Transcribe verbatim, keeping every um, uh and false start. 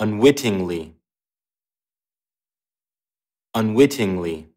unwittingly, unwittingly.